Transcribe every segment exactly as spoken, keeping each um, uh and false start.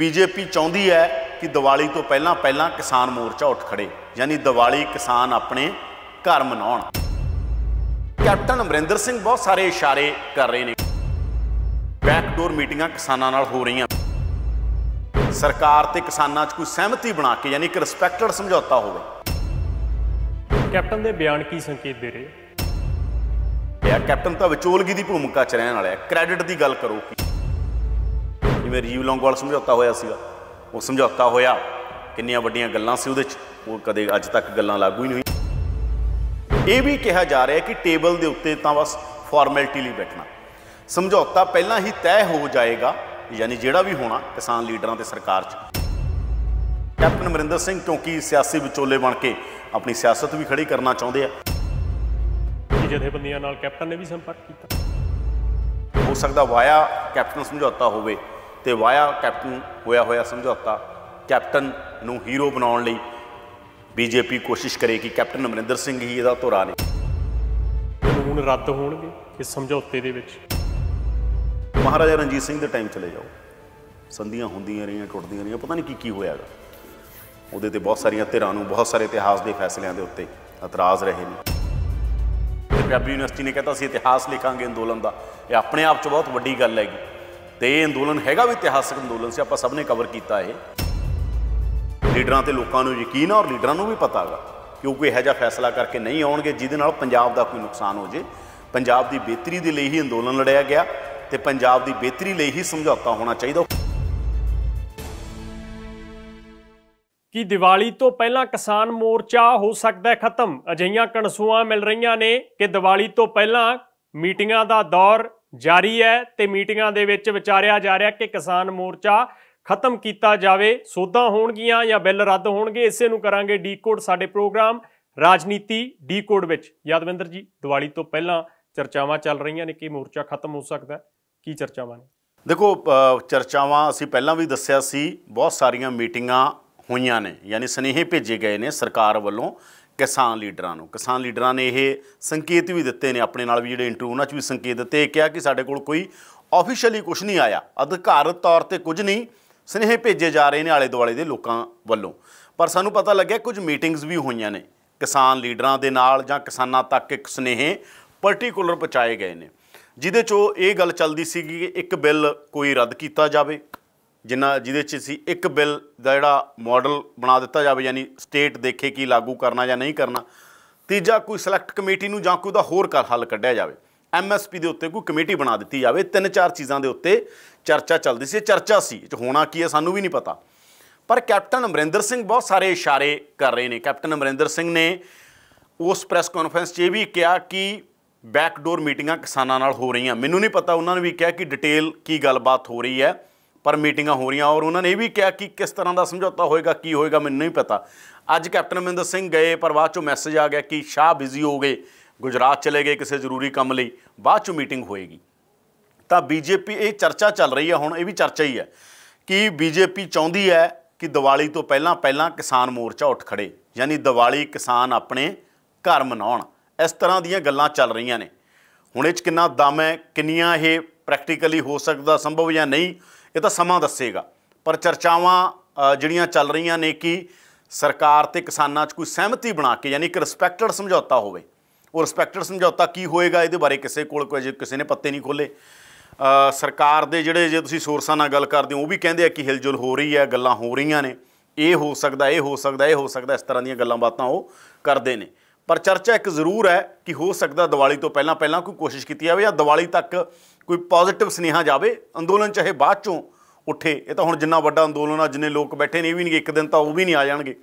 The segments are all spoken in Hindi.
बीजेपी चाहती है कि दिवाली तो पहला पहला किसान मोर्चा उठ खड़े, यानी दिवाली किसान अपने घर मनाउण। कैप्टन अमरिंदर सिंह बहुत सारे इशारे कर रहे हैं, बैकडोर मीटिंगां किसानां नाल हो रही हैं, सरकार ते किसानां 'च कोई सहमति बना के यानी एक रिस्पैक्टेड समझौता होवे। कैप्टन दे बयान की संकेत दे रहे? कैप्टन तो विचोलगी की भूमिका च रहण वाला है, क्रेडिट की गल करो कि जिवें रीव लौंगवाल समझौता होया सीगा, वो समझौता होया किन्नियां वड्डियां गल्लां सी उहदे च, वो कदे अज तक गल्लां लागू ही नहीं हुई। ये भी कहा जा रहा है कि टेबल के उत्ते तां बस फॉर्मैलिटी लई बैठना, समझौता पहला ही तय हो जाएगा, यानी जिहड़ा भी होना किसान लीडरां ते सरकार च। कैप्टन अमरिंदर सिंह क्योंकि सियासी विचोले बन के अपनी सियासत भी खड़ी करना चाहते हैं, जथेबंदियां नाल कैप्टन ने भी संपर्क किया, हो सकता वाया कैप्टन समझौता होवे ते वाया कैप्टन होया होया समझौता कैप्टन नूं हीरो बनाउण लई बीजेपी कोशिश करे कि कैप्टन अमरिंदर सिंह ही इहदा धुरा ने। कानून रद्द होणगे इस समझौते दे विच, महाराजा रणजीत सिंह दे टाइम चले जाओ, संधियां होंदियां रहियां, टुटदियां रहियां, पता नहीं की की होयागा। ਉਹਦੇ ਤੇ बहुत सारिया धिरां नूं बहुत सारे इतिहास के फैसलों के उत्ते इतराज़ रहे हैं। पंजाबी यूनिवर्सिटी ने कहता सी इतिहास लिखांगे अंदोलन का, यह अपने आप च बहुत वड्डी गल हैगी, तो यह अंदोलन हैगा भी इतिहासक अंदोलन से, आपां सब ने कवर किया है। लीडरां ते लोकां नूं यकीन है और लीडरां नूं भी पता है कि वो कोई इहो जिहा फैसला करके नहीं आउणगे जिहदे नाल पंजाब दा कोई नुकसान हो जाए। पंजाब की बेहतरी के लिए ही अंदोलन लड़ाया गया तो पंजाब की बेहतरी लिए ही समझौता होना चाहिए। कि दिवाली तो पहला किसान मोर्चा हो सकता है खत्म, अजिहियां कणसूआं मिल रही ने कि दिवाली तो पहला मीटिंगां का दौर जारी है, तो मीटिंगां दे विच विचारिया जा रहा कि किसान मोर्चा खत्म किया जाए, सोधां होणगियां या बिल रद्द होणगे। इसे नूं करांगे डीकोड, साडे प्रोग्राम राजनीति डीकोड विच। यादविंदर जी, दिवाली तो पहला चर्चावां चल रही ने कि मोर्चा खत्म हो सकता है, की चर्चावां ने? देखो चर्चावां असीं पहलां भी दस्सिया सी, बहुत सारियां मीटिंगां ਹੋਈਆਂ ਨੇ, यानी ਸਨੇਹੇ भेजे गए ने सरकार ਵੱਲੋं किसान लीडरां ਨੂੰ। किसान लीडरां ने यह संकेत भी ਦਿੱਤੇ ਨੇ ਆਪਣੇ ਨਾਲ ਵੀ ਜਿਹੜੇ ਇੰਟਰਵਿਊ ਉਹਨਾਂ 'ਚ ਵੀ ਸੰਕੇਤ ਦਿੱਤੇ, ਕਿਹਾ ਕਿ ਸਾਡੇ ਕੋਲ ਕੋਈ ਆਫੀਸ਼ੀਅਲੀ ਕੁਝ ਨਹੀਂ ਆਇਆ, ਅਧਿਕਾਰਤ ਤੌਰ ਤੇ ਕੁਝ ਨਹੀਂ, ਸਨੇਹੇ ਭੇਜੇ ਜਾ ਰਹੇ ਨੇ ਆਲੇ ਦੁਆਲੇ ਦੇ ਲੋਕਾਂ ਵੱਲੋਂ। ਪਰ ਸਾਨੂੰ ਪਤਾ ਲੱਗਿਆ ਕੁਝ ਮੀਟਿੰਗਸ ਵੀ ਹੋਈਆਂ ਨੇ ਕਿਸਾਨ ਲੀਡਰਾਂ ਦੇ ਨਾਲ ਜਾਂ ਕਿਸਾਨਾਂ ਤੱਕ ਇੱਕ ਸਨੇਹੇ ਪਰਟੀਕੂਲਰ ਪਹੁੰਚਾਏ ਗਏ ਨੇ, ਜਿਹਦੇ 'ਚੋਂ ਇਹ ਗੱਲ ਚੱਲਦੀ ਸੀਗੀ ਕਿ ਇੱਕ ਬਿੱਲ ਕੋਈ ਰੱਦ ਕੀਤਾ ਜਾਵੇ, जिन्ना जिदे सी एक बिल का जोड़ा मॉडल बना दिता जाए, यानी स्टेट देखे कि लागू करना या नहीं करना। तीजा कोई सिलैक्ट कमेटी नूं जां कोई दा होर कर हल कढ़िया जाए, एम एस पी के उत्ते कोई कमेटी बना दी जाए। तीन चार चीज़ों के उत्ते चर्चा चलती सी, चर्चा सी होना की है सानू भी नहीं पता। पर कैप्टन अमरिंदर सिंह बहुत सारे इशारे कर रहे हैं। कैप्टन अमरिंदर सिंह ने उस प्रैस कॉन्फ्रेंस ये भी कहा कि बैकडोर मीटिंगां किसानां नाल हो रही हैं। मैनू नहीं पता उन्होंने भी कहा कि डिटेल की गलबात हो रही है, पर मीटिंगां हो रही हैं। और उन्होंने ये भी कहा कि किस तरह का समझौता होएगा, की होएगा, मैनूं नहीं पता। अज कैप्टन अमरिंदर सिंह गए, पर बाद चों मैसेज आ गया कि शाह बिजी हो गए, गुजरात चले गए किसी जरूरी काम लई, बाद चों मीटिंग होएगी। तो बीजेपी ये चर्चा चल रही है, हुण ये भी चर्चा ही है कि बीजेपी चाहती है कि दिवाली तो पहला पहला किसान मोर्चा उठ खड़े, यानी दिवाली किसान अपने घर मनाउण। इस तरह दीयां गल्लां चल रही ने। हुण इह 'च किन्ना दम है, किन्नियां ये प्रैक्टिकली हो सकता संभव या नहीं, ये तो समा दसेगा। पर चर्चावां जिहड़ियां चल रही ने कि सरकार ते किसानां 'च कोई सहमति बना के यानी एक रिस्पैक्टेड समझौता होवे। और रिस्पैक्टेड समझौता की होएगा ये बारे किसी कोल कोई किसी ने पत्ते नहीं खोले। सरकार दे जिहड़े जे तुसीं सोर्सां नाल गल करदे हो वो भी कहिंदे आ कि हिलजुल हो रही है, गल्लां हो रही ने, ये हो सकता, ये हो सकता, ये हो सकता, इस तरह दीयां गल्लां बातां वो करदे ने। पर चर्चा एक जरूर है कि हो सकता दिवाली तो पहला पहला कोई कोशिश की जाए या दिवाली तक कोई पॉजिटिव स्नेहा जाए। अंदोलन चाहे बाद चों उठे, ये तो हुण जिन्ना वड्डा अंदोलन आ, जिन्ने लोग बैठे ने भी नहीं, एक दिन तो वह भी नहीं आ जाएंगे।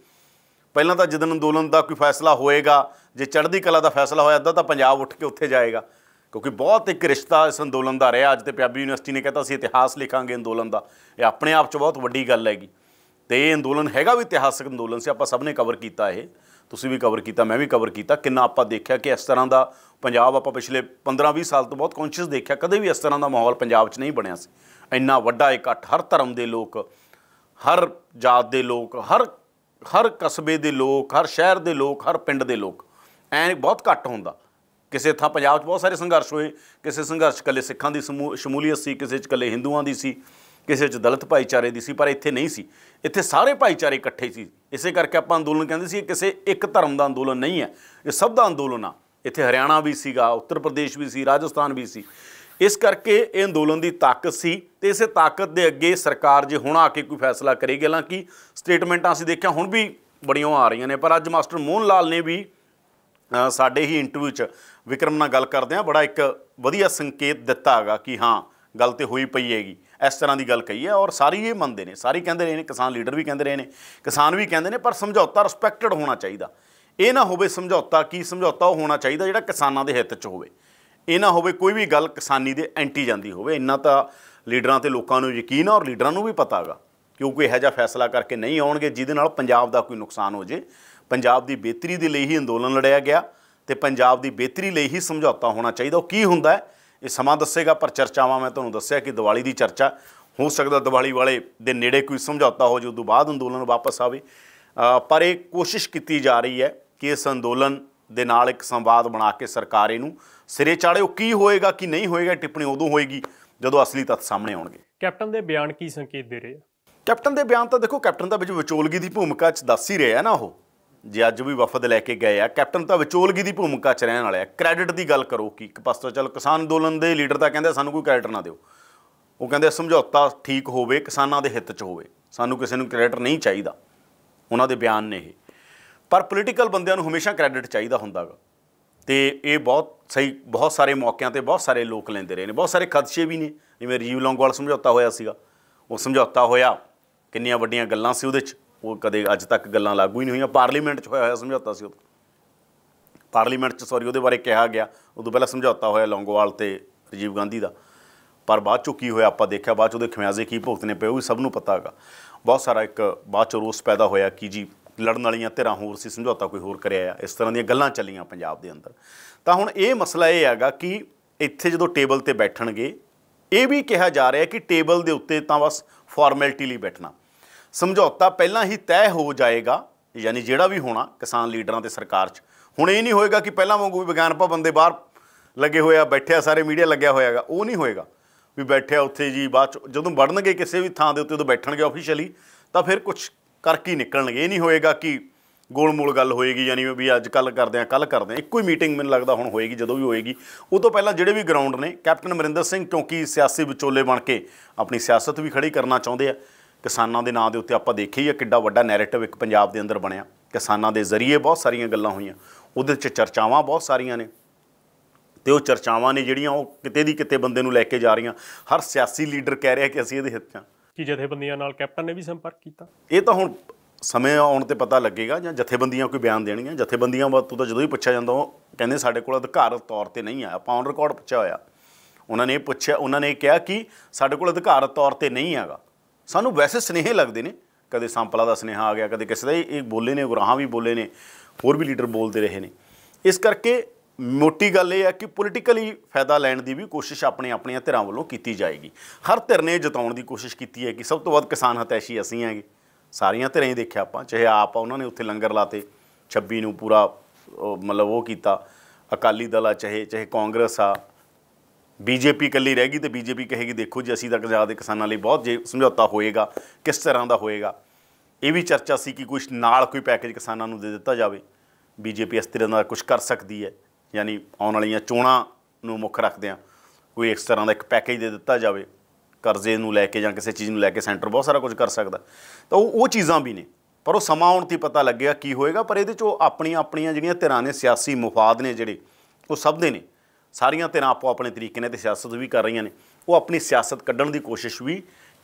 पहला तो जिदन अंदोलन का कोई फैसला होएगा, जे चढ़दी कला का फैसला होया अदा तो पंजाब उठ के उत्थे जाएगा, क्योंकि बहुत एक रिश्ता इस अंदोलन का रहा। अज तो पंजाबी यूनिवर्सिटी ने कहता सी इतिहास लिखांगे अंदोलन का, यह अपने आप च बहुत वड्डी गल हैगी। तो यह अंदोलन हैगा भी इतिहासक अंदोलन से, आपां सब ने कवर किया है, तुसीं भी कवर किया, मैं भी कवर किया। किन्ना आपां देखिया कि इस तरह का पंजाब आपां पिछले पंद्रह बीस साल तो बहुत कॉन्शियस देखिया, कदे भी इस तरह का माहौल पंजाब च नहीं बनिया सी। इन्ना वड्डा इकट्ठ, हर धर्म के लोग, हर जात के लोग, हर हर कस्बे के लोग, हर शहर के लोग, हर पिंड के लोग, ऐ बहुत घट होंदा। किसी थां पंजाब च बहुत सारे संघर्ष होए, किसी संघर्ष कल्ले सिखां दी समूह शमूलीयत सी, किसी च कल्ले हिंदुआं दी सी, किसी च दलित भाईचारे की सी पर इत्थे नहीं सी, इत्थे सारे भाईचारे इकट्ठे सी। इसे करके आप अंदोलन कहते सी किसी एक धर्म का अंदोलन नहीं है, ये सब का अंदोलन आ। इत्थे हरियाणा भी सीगा, उत्तर प्रदेश भी सी, राजस्थान भी सी। इस करके ये अंदोलन की ताकत सी ते इसे ताकत दे अगे सरकार जे हुण आके कोई फैसला करेगी। हालांकि स्टेटमेंटां असीं देखिया हुण भी बड़ियां आ रही ने, पर अज मास्टर मोहन लाल ने भी साडे ही इंटरव्यू च विक्रम नाल गल करदे आ बड़ा एक वधिया संकेत दिता हैगा कि हाँ गल तो होई पई हैगी, इस तरह की गल कही है। और सारी ये मनते हैं, सारी कहिंदे रहे ने, किसान लीडर भी कहिंदे रहे ने, किसान भी कहिंदे ने, पर समझौता रिस्पैक्टड होना चाहिए। ये ना होवे समझौता की समझौता होना चाहिए जिहड़ा किसानां दे हित च होवे, ये ना होवे कोई भी गल किसानी दे एंटी जांदी होवे। इन्ना तां लीडरां ते लोकां नूं यकीन है और लीडरां नूं भी पता हैगा कि कोई इहो जिहा फैसला करके नहीं आउणगे जिहदे नाल पंजाब दा कोई नुकसान हो जे। पंजाब दी बेहतरी दे लई ही अंदोलन लड़ाया गया ते पंजाब दी बेहतरी लई ही समझौता होना चाहिए। वो की हुंदा है ये समां दसेगा, पर चर्चावां मैं तुहानूं दस्सिया कि दिवाली दी चर्चा हो सकदा दिवाली वाले दे नेड़े कोई समझौता हो जाए, उदों बाद अंदोलन वापस आवे। पर ये कोशिश की जा रही है कि इस अंदोलन दे नाल एक संवाद बना के सरकार इनू सिरे चाड़े। की होएगा कि नहीं होएगा टिप्पणी उदों होएगी जदों असली तत्त सामने आउणगे। कैप्टन दे बयान की संकेत दे रहे हैं? कैप्टन दे बयान तो देखो कैप्टन तां विचोलगी की भूमिका च दस ही रहा ना, वो जे अज भी वफद लैके गए आ। कैप्टन तो विचोलगी की भूमिका च रहने वाले। क्रैडिट की गल करो कि एक पास चलो किसान अंदोलन के लीडर तो कहिंदे सानू कोई क्रैडिट ना दिओ, वो कहिंदे समझौता ठीक होवे, किसानां दे हित च होवे, सानू किसी नूं क्रैडिट नहीं चाहिदा। उन्हां दे बयान ने ये, पर पोलीटिकल बंदियां नूं हमेशा क्रैडिट चाहिदा हुंदा गा ते ये बहुत सही बहुत सारे मौकों पर बहुत सारे लोग लेंदे रहे ने। बहुत सारे खदशे भी ने, जिवें राजीव लौंगवाल समझौता होया सीगा, वो समझौता होया किन्नियां वड्डियां गल्लां सी उहदे च, वो कदे अज तक गल्लां लागू ही नहीं हुई। पार्लीमेंट च होया होया समझौता सी, पार्लीमेंट च सॉरी उहदे बारे कहा गया। उदों पहला समझौता होया लौंगोवाल ते राजीव गांधी दा, पर बाद चों की होया आपां देखिया, बाद चों उहदे खमियाजे की भुगतने पे वो सब नूं पता हैगा। बहुत सारा एक बाद चों रोस पैदा होया कि जी लड़न वाली धिरां होर सी, समझौता कोई होर कराया, इस तरह दीयां गल्लां चलियां पंजाब दे अंदर। तां हुण ये मसला ये हैगा कि इत्थे जदों टेबल ते बैठणगे, ये भी कहा जा रहा है कि टेबल दे उत्ते तां बस फॉर्मैलिटी लई बैठना, समझौता पहला ही तय हो जाएगा, यानी जोड़ा भी होना किसान लीडर तो सरकार च। हुण ये नहीं होएगा कि पहला वागू भी विज्ञान भवन के बाहर लगे हुए बैठे सारे मीडिया लग्या होएगा, वो नहीं होएगा भी बैठे उत्थे जी बाद जदों बढ़नगे किसी भी थां दे उत्ते, उदों बैठणगे ऑफिशियली तो फिर कुछ करके निकलणगे। ये नहीं होएगा कि गोल मोल गल होएगी, यानी भी अज कल करदे आ कल करदे आ, एको ही मीटिंग मैनूं लगदा हुण होएगी। जदों भी होएगी उस तो पहला जिहड़े भी ग्राउंड ने कैप्टन अमरिंदर सिंह क्योंकि सियासी विचोले बन के अपनी सियासत भी खड़ी करना चाहुंदे आ। किसानां दे नां दे उत्ते आपां देखिए ही किड्डा वड्डा नैरेटिव एक पंजाब दे अंदर बनिया, किसानां दे जरिए बहुत सारियां गल्लां होईयां, उहदे च चर्चावां बहुत सारियां ने ते उह चर्चावां ने जिहड़ियां उह किते दी किते बंदे नूं लैके जा रहीयां। हर सियासी लीडर कह रहा कि असीं इहदे हित च। ਕੀ ਜਥੇਬੰਦੀਆਂ ਨਾਲ ਕੈਪਟਨ ਨੇ ਵੀ ਸੰਪਰਕ ਕੀਤਾ? ਇਹ ਤਾਂ ਹੁਣ ਸਮੇਂ ਆਉਣ ਤੇ ਪਤਾ ਲੱਗੇਗਾ ਜਾਂ ਜਥੇਬੰਦੀਆਂ ਕੋਈ ਬਿਆਨ ਦੇਣਗੀਆਂ। ਜਥੇਬੰਦੀਆਂ ਵੱਲ ਤੋਂ ਤਾਂ ਜਦੋਂ ਹੀ ਪੁੱਛਿਆ ਜਾਂਦਾ ਉਹ ਕਹਿੰਦੇ ਸਾਡੇ ਕੋਲ ਅਧਿਕਾਰਤ ਤੌਰ ਤੇ ਨਹੀਂ ਆ। ਆਪਾਂ ਔਨ ਰਿਕਾਰਡ ਪੁੱਛਿਆ ਹੋਇਆ, ਉਹਨਾਂ ਨੇ ਪੁੱਛਿਆ, ਉਹਨਾਂ ਨੇ ਕਿਹਾ ਕਿ ਸਾਡੇ ਕੋਲ ਅਧਿਕਾਰਤ ਤੌਰ ਤੇ ਨਹੀਂ ਹੈਗਾ। ਸਾਨੂੰ ਵੈਸੇ ਸੁਨੇਹੇ ਲੱਗਦੇ ਨੇ, ਕਦੇ ਸੰਪਲਾ ਦਾ ਸੁਨੇਹਾ ਆ ਗਿਆ, ਕਦੇ ਕਿਸੇ ਦਾ, ਇਹ ਬੋਲੇ ਨੇ, ਗੁਰਾਹਾਂ ਵੀ ਬੋਲੇ ਨੇ, ਹੋਰ ਵੀ ਲੀਡਰ ਬੋਲਦੇ ਰਹੇ ਨੇ। ਇਸ ਕਰਕੇ ਮੋਟੀ ਗੱਲ ਇਹ ਹੈ ਕਿ ਪੋਲੀਟੀਕਲੀ ਫਾਇਦਾ ਲੈਣ ਦੀ ਵੀ ਕੋਸ਼ਿਸ਼ ਆਪਣੇ ਆਪਣੀਆਂ ਧਿਰਾਂ ਵੱਲੋਂ ਕੀਤੀ ਜਾਏਗੀ। ਹਰ ਧਿਰ ਨੇ ਜਤਾਉਣ ਦੀ ਕੋਸ਼ਿਸ਼ ਕੀਤੀ ਹੈ ਕਿ ਸਭ ਤੋਂ ਵੱਧ ਕਿਸਾਨ ਹਤੈਸ਼ੀ ਅਸੀਂ ਹੈਗੇ। ਸਾਰੀਆਂ ਧਿਰਾਂ ਹੀ ਦੇਖਿਆ ਆਪਾਂ, ਚਾਹੇ ਆਪ ਆ, ਉਹਨਾਂ ਨੇ ਉੱਥੇ ਲੰਗਰ ਲਾਤੇ ਛੱਬੀ ਨੂੰ ਪੂਰਾ, ਮਤਲਬ ਉਹ ਕੀਤਾ। ਅਕਾਲੀ ਦਲ ਆ, ਚਾਹੇ ਚਾਹੇ ਕਾਂਗਰਸ ਆ, ਬੀਜੇਪੀ ਇਕੱਲੀ ਰਹਿ ਗਈ ਤੇ ਬੀਜੇਪੀ ਕਹੇਗੀ ਦੇਖੋ ਜੀ ਅਸੀਂ ਤਾਂ ਪੰਜਾਬ ਦੇ ਕਿਸਾਨਾਂ ਲਈ ਬਹੁਤ, ਜੇ ਸਮਝੌਤਾ ਹੋਏਗਾ ਕਿਸ ਤਰ੍ਹਾਂ ਦਾ ਹੋਏਗਾ। ਇਹ ਵੀ ਚਰਚਾ ਸੀ ਕਿ ਕੁਛ ਨਾਲ ਕੋਈ ਪੈਕੇਜ ਕਿਸਾਨਾਂ ਨੂੰ ਦੇ ਦਿੱਤਾ ਜਾਵੇ। ਬੀਜੇਪੀ ਇਸ ਤਰ੍ਹਾਂ ਦਾ ਕੁਛ ਕਰ ਸਕਦੀ ਹੈ, यानी आने वाली चोणा मुख रखद्या कोई इस तरह का एक पैकेज दे दिता जाए, करजे नूं लैके जां किसी चीज़ नूं लैके सेंटर बहुत सारा कुछ कर सकता। तो वो चीज़ां भी ने, पर वो समा आउण ते पता लगेगा की होएगा। पर इहदे चो अपणियां अपणियां जिहड़ियां धिरां ने, सियासी मुफाद ने जिहड़े वो सब दे ने, सारियां धिरां आपो अपने तरीके ने ते सियासत भी कर रहीआं ने, वो अपनी सियासत कड्ढण दी कोशिश भी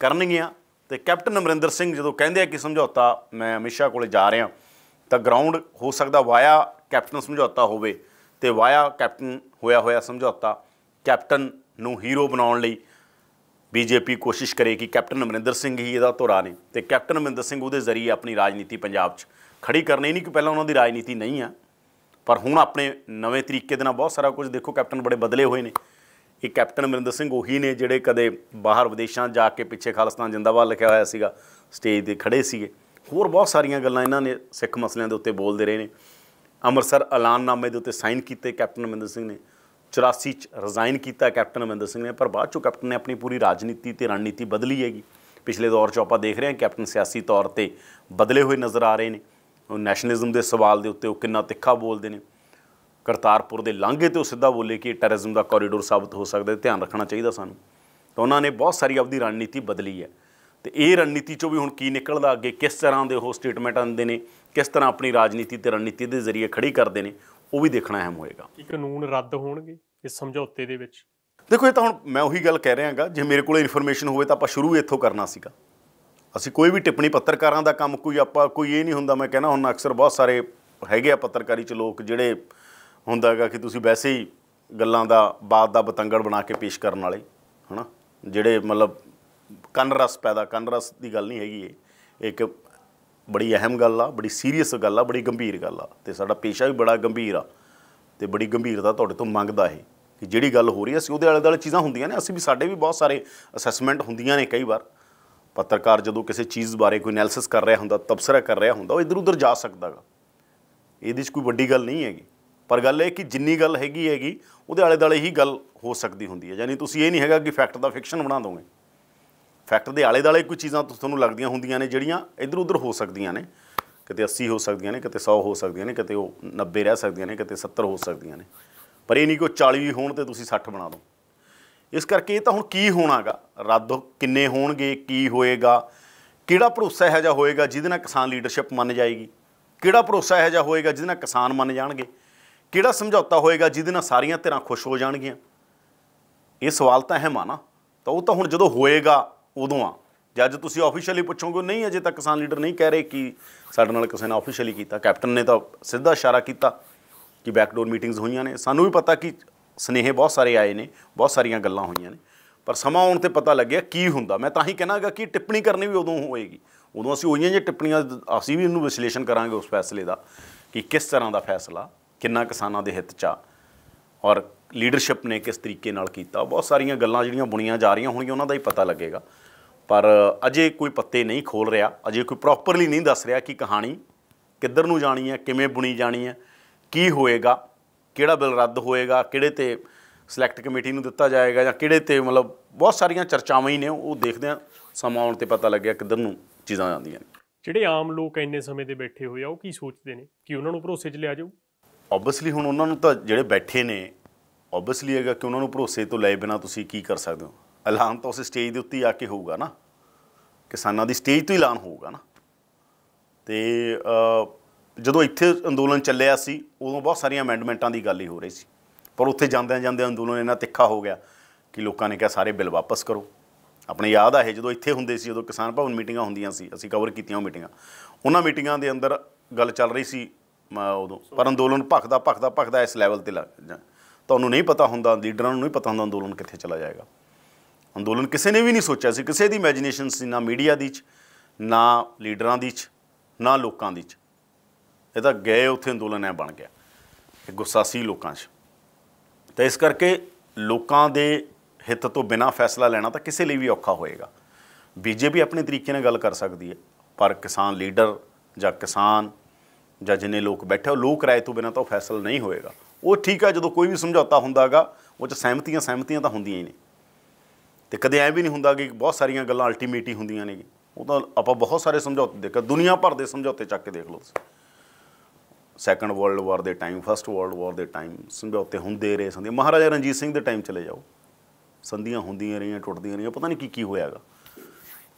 करनगीआं। ते कैप्टन अमरिंदर सिंह जदों कहिंदे आ कि समझौता मैं हमेशा कोले जा रिहा, तां ग्राउंड हो सकदा वाया कैप्टन समझौता होवे ते वाया कैप्टन होया होया समझौता कैप्टन नूं हीरो बनाउण लई बीजेपी कोशिश करे कि कैप्टन अमरिंदर सिंह ही इहदा धुरा ने ते कैप्टन अमरिंदर सिंह उहदे जरिए अपनी राजनीति पंजाब च खड़ी करनी। नहीं कि पहलां उहनां दी राजनीति नहीं आ, पर हुण अपने नवें तरीके दे नाल बहुत सारा कुछ देखो। कैप्टन बड़े बदले होए ने, ये कैप्टन अमरिंदर सिंह उही ने जिहड़े कदे बाहर विदेशां जा के पिछे खालिस्तान जिंदाबाद लिखिया होया सीगा, स्टेज ते खड़े सीगे। होर बहुत सारियां गल्लां इन्हां ने सिख मसलियां दे उत्ते बोलदे रहे ने। ਅੰਮ੍ਰਿਤਸਰ ਐਲਾਨਨਾਮੇ ਦੇ ਉੱਤੇ ਸਾਈਨ ਕੀਤੇ ਕੈਪਟਨ ਅਮਰਿੰਦਰ ਸਿੰਘ ਨੇ, चौरासी रिजाइन किया कैप्टन अमरिंदर सिंह ने, पर बाद चो कैप्टन ने अपनी पूरी राजनीति ते रणनीति बदली हैगी। पिछले दौर च आपां देख रहे हैं कैप्टन सियासी तौर पर बदले हुए नज़र आ रहे हैं। नैशनलिज्म के सवाल के उत्ते कितना तिखा बोलते हैं, करतारपुर के लांघे तो सीधा बोले कि टैररिज्म का कॉरीडोर साबित हो सकता है, ध्यान रखना चाहिए सानू। तो उन्होंने बहुत सारी अपनी रणनीति बदली है, तो ये रणनीति चो भी हुण की निकलदा, अगे किस तरह के वो स्टेटमेंट आते हैं, किस तरह अपनी राजनीति ते रणनीति के जरिए खड़ी करते हैं, वो भी देखना अहम होएगा। कानून रद्द होणगे इस समझौते दे विच? देखो ये तो हुण मैं उही गल कह रहा गा, जे मेरे कोल इनफॉर्मेशन होवे तां आपां शुरू इत्थों करना सीगा। असीं कोई भी टिप्पणी पत्रकारां दा काम कोई आपां कोई ये नहीं हुंदा, मैं कहना हुंदा अक्सर बहुत सारे हैगे आ पत्रकारी च लोक जिहड़े हुंदा गा कि तुसीं वैसे ही गल्लां दा बात दा बतंगड़ बना के पेश करन वाले है ना, जिहड़े मतलब कनरस पैदा, कनरस दी गल नहीं हैगी, ये एक बड़ी अहम गल आ, बड़ी सीरीयस गल आ, बड़ी गंभीर गल आ, ते साडा पेशा भी बड़ा गंभीर आ ते बड़ी गंभीरता तुहाडे तों मंगदा है कि जिहड़ी गल हो रही है उहदे आले दुआले चीज़ां हुंदियां ने, असीं भी साडे भी बहुत सारे असैसमेंट हुंदियां ने। कई बार पत्रकार जदों किसी चीज़ बारे कोई एनालिसिस कर रहा हुंदा, तबसरा कर रहा हुंदा, इधर उधर जा सकदा गा, इहदे च कोई वड्डी गल नहीं हैगी। पर गल है कि जिन्नी गल हैगी हैगी उहदे आले दुआले ही गल हो सकती हुंदी है, यानी तुसीं इह नहीं हैगा कि फैक्ट दा फिक्शन बना दोगे। फैक्ट के आले दुआले कोई चीज़ां तुहानूं लगदियां हुंदियां ने जिहड़ियां इधर उधर हो सकदियां ने, किते अस्सी हो सकदियां ने, किते सौ हो सकदियां ने, किते ओह नब्बे रह सकदियां ने, किते सत्तर हो सकदियां ने, पर ये नहीं कोई चालीस होण ते तुसीं साठ बना दो। इस करके तां हुण की होणागा, रद्द किन्ने होणगे, की होएगा, किहड़ा भरोसा है जा होएगा जिहदे नाल किसान लीडरशिप मन जाएगी, किहड़ा भरोसा है जा होएगा जिहदे नाल किसान मन जाणगे, किहड़ा समझौता होएगा जिहदे नाल सारियां धिरां खुश हो जाणगीਆਂ। ये सवाल तां है माना, तां ओह तां हुण जदों होएगा उदों आ, जब जो तुम ऑफिशियली पूछोगे नहीं अजे तक किसान लीडर नहीं कह रहे कि साडे नाल किसी ने ऑफिशियली किया। कैप्टन ने तो सीधा इशारा किया कि बैकडोर मीटिंग्स हुई ने, सानू भी पता कि स्नेहे बहुत सारे आए ने, बहुत सारिया गल्लां हुई ने, पर समा आने ते पता लगे की हुंदा। मैं तां ही कहनागा कि टिप्पणी करनी भी उदों होएगी, उदों असीं उहियां जिहियां टिप्पणियां असीं भी इहनूं विश्लेषण करांगे उस फैसले का कि किस तरह का फैसला किन्ना किसानां दे हित चा और लीडरशिप ने किस तरीके नाल कीता। बहुत सारिया गल्लां जिहड़ियां बुनियां जा रहियां होणगीयां उन्हां दा ही पता लगेगा, पर अजे कोई पत्ते नहीं खोल रहा, अजे कोई प्रॉपरली नहीं दस रहा कि कहानी किधर नूं जानी है, किवें बुनी जानी है, की होएगा, किहड़ा बिल रद्द होएगा, किहड़े ते सिलेक्ट कमेटी नूं दित्ता जाएगा जां किहड़े ते, मतलब बहुत सारिया चर्चावां ही ने, वो देखदे आ समा आउण ते पता लग्गिया किधर नूं चीज़ां जांदियां ने। जिहड़े आम लोग इन्ने समय ते बैठे होए आ वो की सोचदे ने कि उन्हां नूं भरोसे च लिया जाऊ? ओबवियसली हुण उन्हां नूं तां जिहड़े बैठे ने ओबवियसली हैगा कि उन्हां नूं भरोसे तो लए बिना तुसीं की कर सकदे हो। ऐलान तो उस स्टेज के उत्ते आके होगा ना, किसानों की स्टेज तो ही ऐलान होगा ना। तो जो इत्थे अंदोलन चलिया सी उदों बहुत सारिया अमेंडमेंटां की गल ही हो रही सी, पर उत्थे जांदे जांदे अंदोलन इन्ना तिखा हो गया कि लोगों ने कहा सारे बिल वापस करो। अपने याद आए जो इत्थे हुंदे सी, जो किसान भवन मीटिंगां हुंदियां सी, असीं कवर कीतियां मीटिंगां, उन्हां मीटिंगां दे अंदर गल चल रही सी उदों, पर अंदोलन भखदा भखदा भखदा इस लैवल ते लग जा, तुहानूं नहीं पता हुंदा, लीडरां नूं नहीं पता हुंदा अंदोलन कित्थे चला जाएगा। अंदोलन किसी ने भी नहीं सोचा सी, किसी की इमेजीनेशन से ना मीडिया की, ना लीडर की, ना लोगों की, ये तो गए उत्थे अंदोलन है बन गया, गुस्सा सी लोगों च। तो इस करके लोगों के हित तो बिना फैसला लेना तो किसी लिए भी औखा होएगा। बीजेपी अपने तरीके नाल गल कर सकती है, पर किसान लीडर जां किसान जां जिन्ने लोग बैठे हो, लोक राय तो बिना तो फैसला नहीं होएगा। वो ठीक है, जो कोई भी समझौता हुंदा गा उह च सहमतियां सहमतियां तां हुंदियां ही ने, तो कदे ऐ भी नहीं हुंदा कि बहुत सारिया गल्लां अल्टीमेट ही हुंदियां ने। वो तो आपां बहुत सारे समझौते देखा, दुनिया भर के समझौते चक के देख लो, सैकेंड वर्ल्ड वॉर के टाइम, फस्ट वर्ल्ड वॉर के टाइम समझौते हुंदे रहे संधियां, महाराजा रणजीत सिंह के टाइम चले जाओ, संधियां हुंदियां रहियां, टुटदियां रहियां, पता नहीं की की होयागा।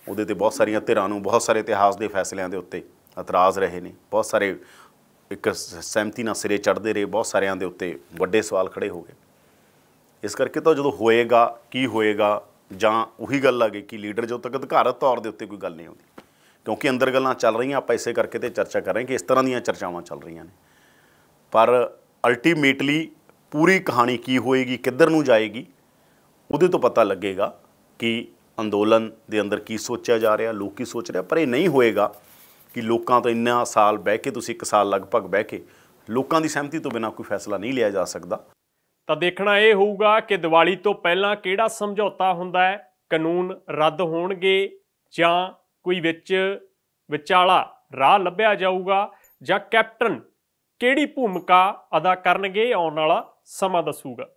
उहदे ते बहुत सारिया धिरां नूं, बहुत सारे इतिहास के फैसलों के उत्ते एतराज़ रहे ने, बहुत सारे एक सहमति नाल सिरे चढ़ते रहे, बहुत सारिया के उत्ते वड्डे सवाल खड़े हो गए। इस करके तो जो होएगा की होएगा जां उही गल आ गई कि लीडर जो तक अधिकारत तौर के उत्ते कोई गल नहीं आती, क्योंकि अंदर गल्लां चल रही, आप इसे करके तो चर्चा कर रहे हैं कि इस तरह दीयां चर्चावां चल रही ने, पर अल्टीमेटली पूरी कहानी की होएगी, किधर नूं जाएगी, उहदे तो पता लगेगा कि अंदोलन दे अंदर की सोचा जा रहा, लोग की सोच रहे। पर यह नहीं होएगा कि लोगों तो इन्ना साल बह के, तुसीं एक साल लगभग बह के लोगों की सहमति तो बिना कोई फैसला नहीं लिया जा सकता। तो देखना यह होगा कि दिवाली तो पहला केड़ा समझौता हुंदा है, कानून रद्द होणगे जां कोई विच विचाला राह लभ्या जाऊगा, जां कैप्टन केड़ी भूमिका अदा करनगे, आउण वाला समा दसूगा।